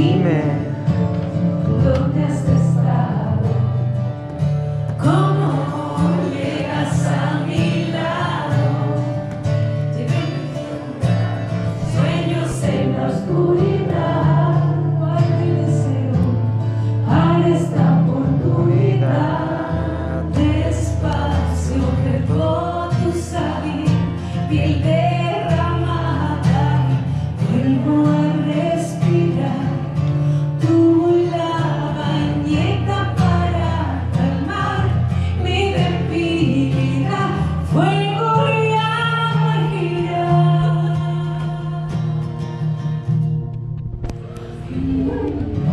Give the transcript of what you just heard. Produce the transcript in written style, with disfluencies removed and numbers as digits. Dime. ¿Dónde has estado? ¿Cómo llegas a mi lado? Te veo sueños en la oscuridad. ¿Cuál mi deseo para esta oportunidad? Despacio dejó tu salir, piel derramada, vuelvo a respirar. Thank you.